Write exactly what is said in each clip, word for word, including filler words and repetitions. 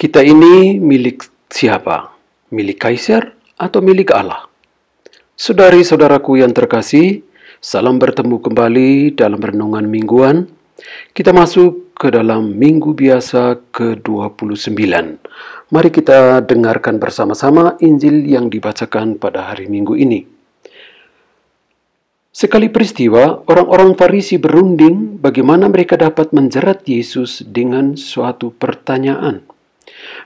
Kita ini milik siapa? Milik Kaisar atau milik Allah? Saudari-saudaraku yang terkasih, salam bertemu kembali dalam renungan mingguan. Kita masuk ke dalam minggu biasa ke dua puluh sembilan. Mari kita dengarkan bersama-sama Injil yang dibacakan pada hari Minggu ini. Sekali peristiwa, orang-orang Farisi berunding bagaimana mereka dapat menjerat Yesus dengan suatu pertanyaan.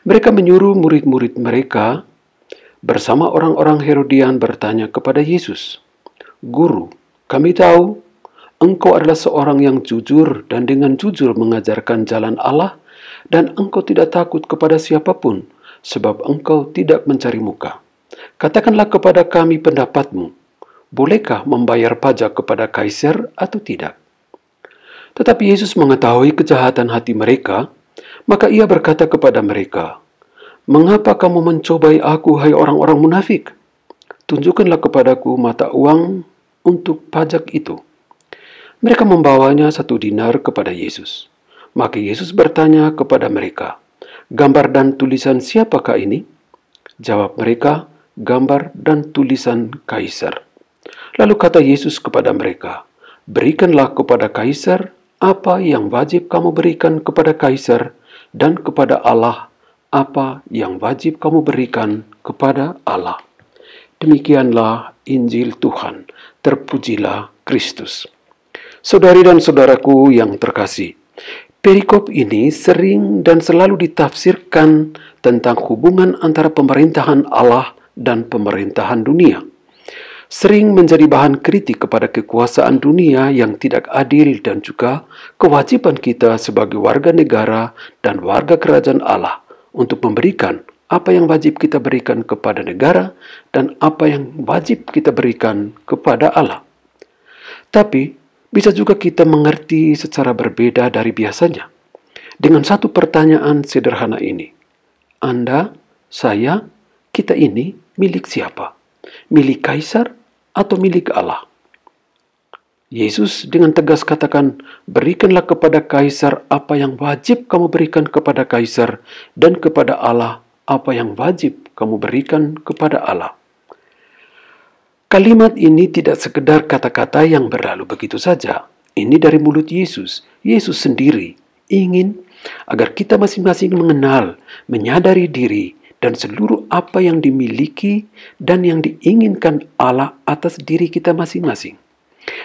Mereka menyuruh murid-murid mereka bersama orang-orang Herodian bertanya kepada Yesus, "Guru, kami tahu engkau adalah seorang yang jujur dan dengan jujur mengajarkan jalan Allah, dan engkau tidak takut kepada siapapun, sebab engkau tidak mencari muka. Katakanlah kepada kami pendapatmu, bolehkah membayar pajak kepada Kaisar atau tidak?" Tetapi Yesus mengetahui kejahatan hati mereka, maka ia berkata kepada mereka, "Mengapa kamu mencobai aku, hai orang-orang munafik? Tunjukkanlah kepadaku mata uang untuk pajak itu." Mereka membawanya satu dinar kepada Yesus. Maka Yesus bertanya kepada mereka, "Gambar dan tulisan siapakah ini?" Jawab mereka, "Gambar dan tulisan Kaisar." Lalu kata Yesus kepada mereka, "Berikanlah kepada Kaisar apa yang wajib kamu berikan kepada Kaisar, dan kepada Allah apa yang wajib kamu berikan kepada Allah." Demikianlah Injil Tuhan. Terpujilah Kristus. Saudari dan saudaraku yang terkasih, perikop ini sering dan selalu ditafsirkan tentang hubungan antara pemerintahan Allah dan pemerintahan dunia. Sering menjadi bahan kritik kepada kekuasaan dunia yang tidak adil dan juga kewajiban kita sebagai warga negara dan warga kerajaan Allah untuk memberikan apa yang wajib kita berikan kepada negara dan apa yang wajib kita berikan kepada Allah. Tapi, bisa juga kita mengerti secara berbeda dari biasanya. Dengan satu pertanyaan sederhana ini, Anda, saya, kita ini milik siapa? Milik Kaisar atau milik Allah? Yesus dengan tegas katakan, "Berikanlah kepada Kaisar apa yang wajib kamu berikan kepada Kaisar, dan kepada Allah apa yang wajib kamu berikan kepada Allah." Kalimat ini tidak sekedar kata-kata yang berlalu begitu saja. Ini dari mulut Yesus. Yesus sendiri ingin agar kita masing-masing mengenal, menyadari diri, dan seluruh apa yang dimiliki dan yang diinginkan Allah atas diri kita masing-masing.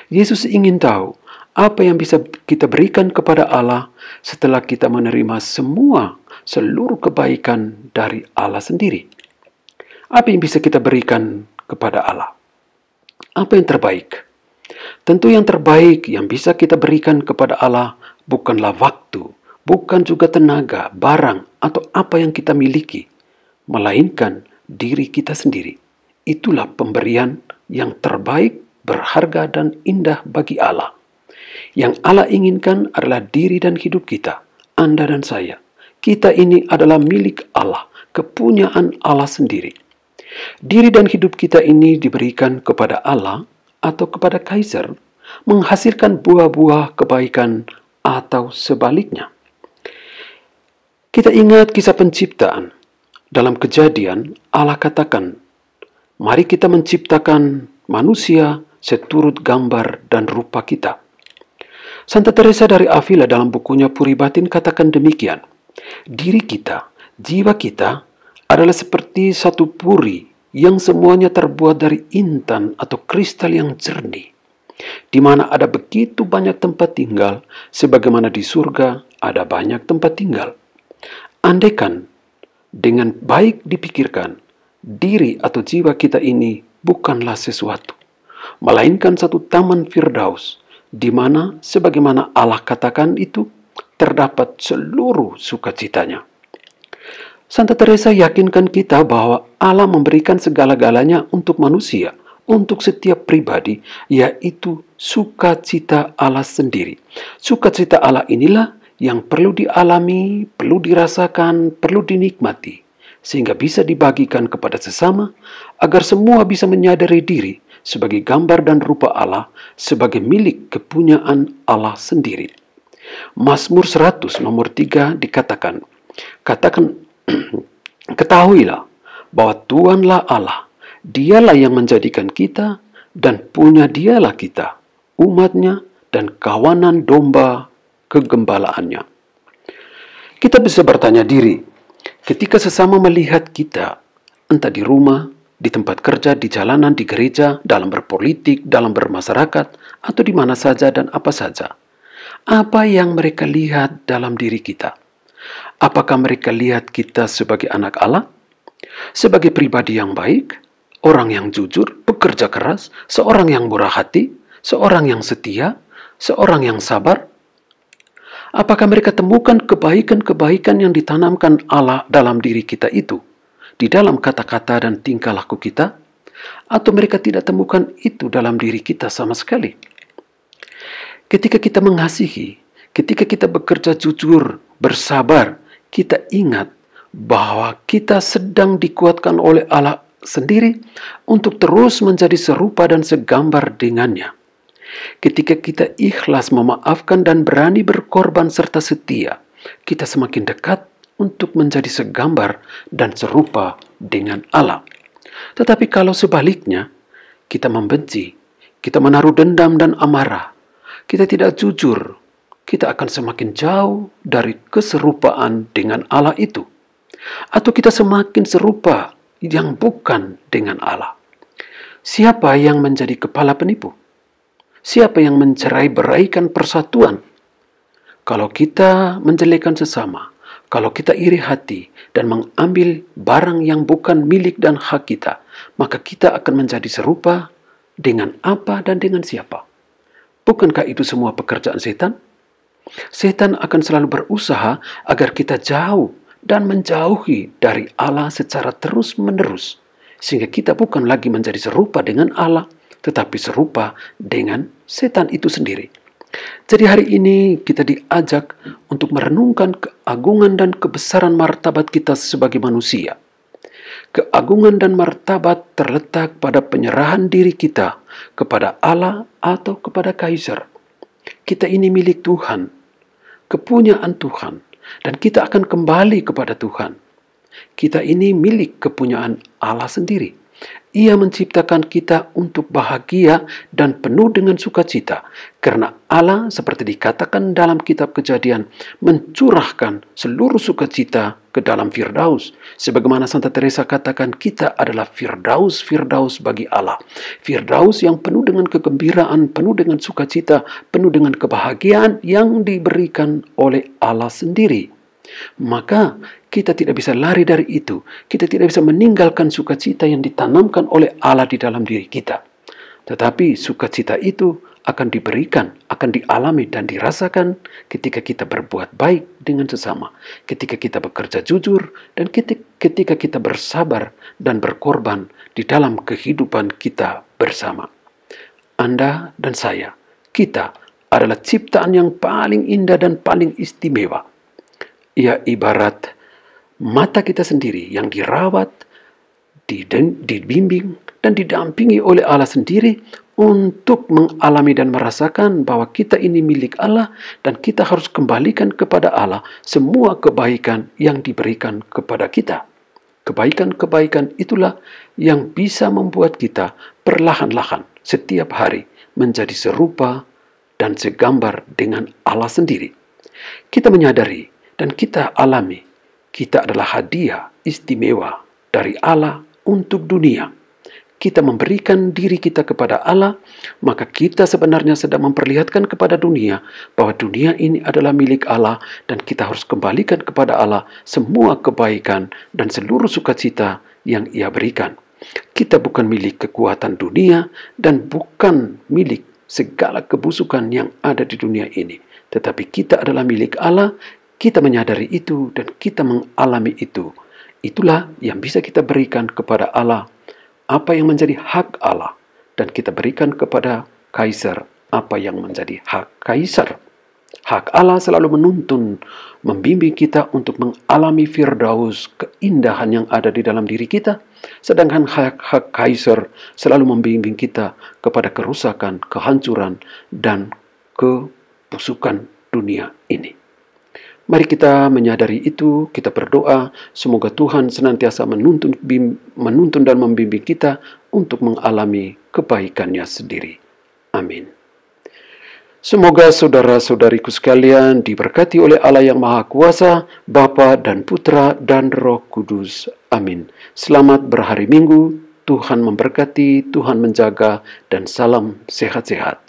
Yesus ingin tahu apa yang bisa kita berikan kepada Allah setelah kita menerima semua, seluruh kebaikan dari Allah sendiri. Apa yang bisa kita berikan kepada Allah? Apa yang terbaik? Tentu yang terbaik yang bisa kita berikan kepada Allah bukanlah waktu, bukan juga tenaga, barang, atau apa yang kita miliki, melainkan diri kita sendiri. Itulah pemberian yang terbaik, berharga dan indah bagi Allah. Yang Allah inginkan adalah diri dan hidup kita, Anda dan saya. Kita ini adalah milik Allah, kepunyaan Allah sendiri. Diri dan hidup kita ini diberikan kepada Allah atau kepada Kaisar, menghasilkan buah-buah kebaikan atau sebaliknya. Kita ingat kisah penciptaan. Dalam Kejadian, Allah katakan, "Mari kita menciptakan manusia seturut gambar dan rupa kita." Santa Teresa dari Avila dalam bukunya Puri Batin katakan demikian, "Diri kita, jiwa kita adalah seperti satu puri yang semuanya terbuat dari intan atau kristal yang jernih, di mana ada begitu banyak tempat tinggal, sebagaimana di surga ada banyak tempat tinggal." Andaikan dengan baik dipikirkan, diri atau jiwa kita ini bukanlah sesuatu, melainkan satu taman firdaus, di mana sebagaimana Allah katakan itu terdapat seluruh sukacitanya. Santa Teresa yakinkan kita bahwa Allah memberikan segala-galanya untuk manusia, untuk setiap pribadi, yaitu sukacita Allah sendiri. Sukacita Allah inilah yang perlu dialami, perlu dirasakan, perlu dinikmati, sehingga bisa dibagikan kepada sesama agar semua bisa menyadari diri sebagai gambar dan rupa Allah, sebagai milik kepunyaan Allah sendiri. Mazmur seratus nomor tiga dikatakan, katakan Ketahuilah bahwa Tuhanlah Allah, Dialah yang menjadikan kita dan punya Dialah kita, umatnya dan kawanan domba kegembalaannya. Kita bisa bertanya diri, ketika sesama melihat kita, entah di rumah, di tempat kerja, di jalanan, di gereja, dalam berpolitik, dalam bermasyarakat, atau di mana saja dan apa saja, apa yang mereka lihat dalam diri kita? Apakah mereka lihat kita sebagai anak Allah, sebagai pribadi yang baik, orang yang jujur, bekerja keras, seorang yang murah hati, seorang yang setia, seorang yang sabar? Apakah mereka temukan kebaikan-kebaikan yang ditanamkan Allah dalam diri kita itu, di dalam kata-kata dan tingkah laku kita? Atau mereka tidak temukan itu dalam diri kita sama sekali? Ketika kita mengasihi, ketika kita bekerja jujur, bersabar, kita ingat bahwa kita sedang dikuatkan oleh Allah sendiri untuk terus menjadi serupa dan segambar dengannya. Ketika kita ikhlas memaafkan dan berani berkorban serta setia, kita semakin dekat untuk menjadi segambar dan serupa dengan Allah. Tetapi kalau sebaliknya, kita membenci, kita menaruh dendam dan amarah, kita tidak jujur, kita akan semakin jauh dari keserupaan dengan Allah itu. Atau kita semakin serupa yang bukan dengan Allah. Siapa yang menjadi kepala penipu? Siapa yang mencerai-beraikan persatuan? Kalau kita menjelekan sesama, kalau kita iri hati dan mengambil barang yang bukan milik dan hak kita, maka kita akan menjadi serupa dengan apa dan dengan siapa? Bukankah itu semua pekerjaan setan? Setan akan selalu berusaha agar kita jauh dan menjauhi dari Allah secara terus-menerus, sehingga kita bukan lagi menjadi serupa dengan Allah, tetapi serupa dengan setan itu sendiri. Jadi hari ini kita diajak untuk merenungkan keagungan dan kebesaran martabat kita sebagai manusia. Keagungan dan martabat terletak pada penyerahan diri kita kepada Allah atau kepada Kaisar. Kita ini milik Tuhan, kepunyaan Tuhan, dan kita akan kembali kepada Tuhan. Kita ini milik kepunyaan Allah sendiri. Ia menciptakan kita untuk bahagia dan penuh dengan sukacita, karena Allah, seperti dikatakan dalam kitab Kejadian, mencurahkan seluruh sukacita ke dalam firdaus. Sebagaimana Santa Teresa katakan, kita adalah firdaus-firdaus bagi Allah. Firdaus yang penuh dengan kegembiraan, penuh dengan sukacita, penuh dengan kebahagiaan yang diberikan oleh Allah sendiri. Maka kita tidak bisa lari dari itu. Kita tidak bisa meninggalkan sukacita yang ditanamkan oleh Allah di dalam diri kita. Tetapi sukacita itu akan diberikan, akan dialami dan dirasakan ketika kita berbuat baik dengan sesama, ketika kita bekerja jujur, dan ketika kita bersabar dan berkorban di dalam kehidupan kita bersama. Anda dan saya, kita adalah ciptaan yang paling indah dan paling istimewa. Ia ibarat mata kita sendiri yang dirawat, dibimbing, dan didampingi oleh Allah sendiri untuk mengalami dan merasakan bahwa kita ini milik Allah dan kita harus kembalikan kepada Allah semua kebaikan yang diberikan kepada kita. Kebaikan-kebaikan itulah yang bisa membuat kita perlahan-lahan setiap hari menjadi serupa dan segambar dengan Allah sendiri. Kita menyadari dan kita alami, kita adalah hadiah istimewa dari Allah untuk dunia. Kita memberikan diri kita kepada Allah, maka kita sebenarnya sedang memperlihatkan kepada dunia bahwa dunia ini adalah milik Allah dan kita harus kembalikan kepada Allah semua kebaikan dan seluruh sukacita yang Ia berikan. Kita bukan milik kekuatan dunia dan bukan milik segala kebusukan yang ada di dunia ini, tetapi kita adalah milik Allah. Kita menyadari itu dan kita mengalami itu. Itulah yang bisa kita berikan kepada Allah, apa yang menjadi hak Allah, dan kita berikan kepada Kaisar apa yang menjadi hak Kaisar. Hak Allah selalu menuntun, membimbing kita untuk mengalami firdaus, keindahan yang ada di dalam diri kita, sedangkan hak-hak Kaisar selalu membimbing kita kepada kerusakan, kehancuran, dan kebusukan dunia ini. Mari kita menyadari itu, kita berdoa, semoga Tuhan senantiasa menuntun, bim, menuntun dan membimbing kita untuk mengalami kebaikannya sendiri. Amin. Semoga saudara-saudariku sekalian diberkati oleh Allah yang Maha Kuasa, Bapa dan Putra dan Roh Kudus. Amin. Selamat berhari Minggu, Tuhan memberkati, Tuhan menjaga, dan salam sehat-sehat.